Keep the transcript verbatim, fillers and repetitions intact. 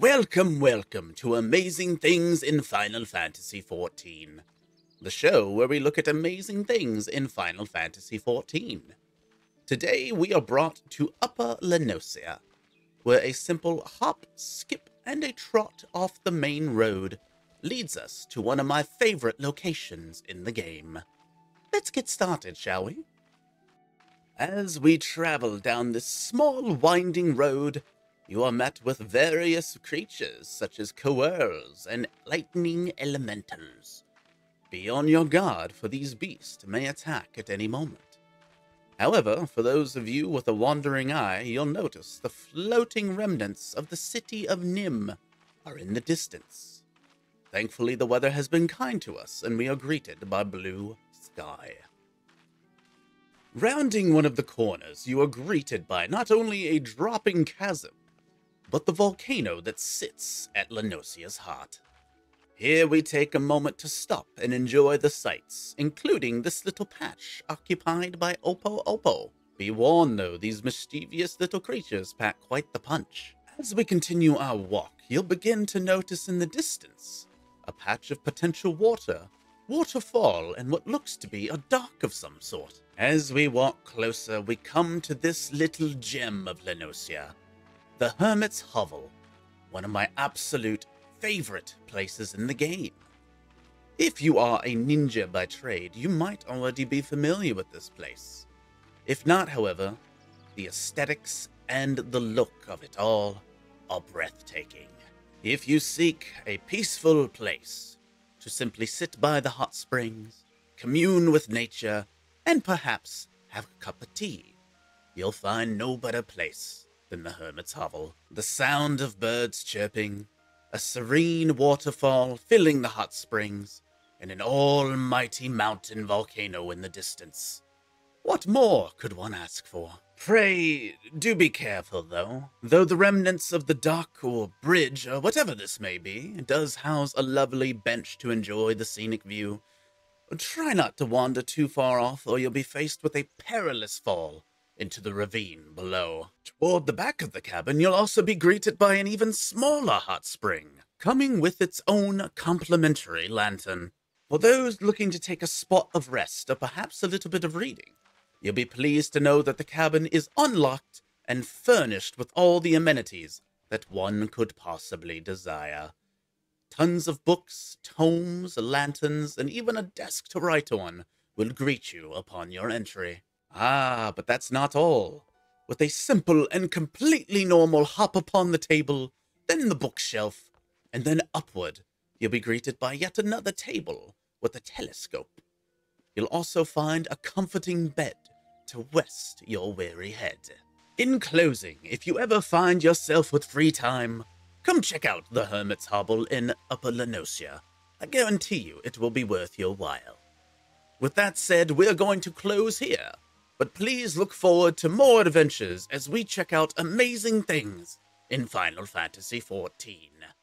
Welcome, welcome to Amazing Things in Final Fantasy fourteen, the show where we look at amazing things in Final Fantasy fourteen. Today we are brought to Upper La Noscea, where a simple hop, skip, and a trot off the main road leads us to one of my favorite locations in the game. Let's get started, shall we? As we travel down this small winding road, you are met with various creatures such as coerls and lightning elementals. Be on your guard, for these beasts may attack at any moment. However, for those of you with a wandering eye, you'll notice the floating remnants of the city of Nym are in the distance. Thankfully, the weather has been kind to us, and we are greeted by blue sky. Rounding one of the corners, you are greeted by not only a dropping chasm, but the volcano that sits at La Noscea's heart. Here we take a moment to stop and enjoy the sights, including this little patch occupied by Opo Opo. Be warned though, these mischievous little creatures pack quite the punch. As we continue our walk, you'll begin to notice in the distance a patch of potential water, waterfall, and what looks to be a dock of some sort. As we walk closer, we come to this little gem of La Noscea, the Hermit's Hovel, one of my absolute favorite places in the game. If you are a ninja by trade, you might already be familiar with this place. If not, however, the aesthetics and the look of it all are breathtaking. If you seek a peaceful place to simply sit by the hot springs, commune with nature, and perhaps have a cup of tea, you'll find no better place in the Hermit's Hovel. The sound of birds chirping, a serene waterfall filling the hot springs, and an almighty mountain volcano in the distance. What more could one ask for? Pray do be careful though. Though the remnants of the dock or bridge or whatever this may be does house a lovely bench to enjoy the scenic view, try not to wander too far off or you'll be faced with a perilous fall into the ravine below. Toward the back of the cabin, you'll also be greeted by an even smaller hot spring, coming with its own complimentary lantern. For those looking to take a spot of rest or perhaps a little bit of reading, you'll be pleased to know that the cabin is unlocked and furnished with all the amenities that one could possibly desire. Tons of books, tomes, lanterns, and even a desk to write on will greet you upon your entry. Ah, but that's not all. With a simple and completely normal hop upon the table, then the bookshelf, and then upward, you'll be greeted by yet another table with a telescope. You'll also find a comforting bed to rest your weary head. In closing, if you ever find yourself with free time, come check out the Hermit's Hovel in Upper La Noscea. I guarantee you it will be worth your while. With that said, we're going to close here. But please look forward to more adventures as we check out amazing things in Final Fantasy fourteen.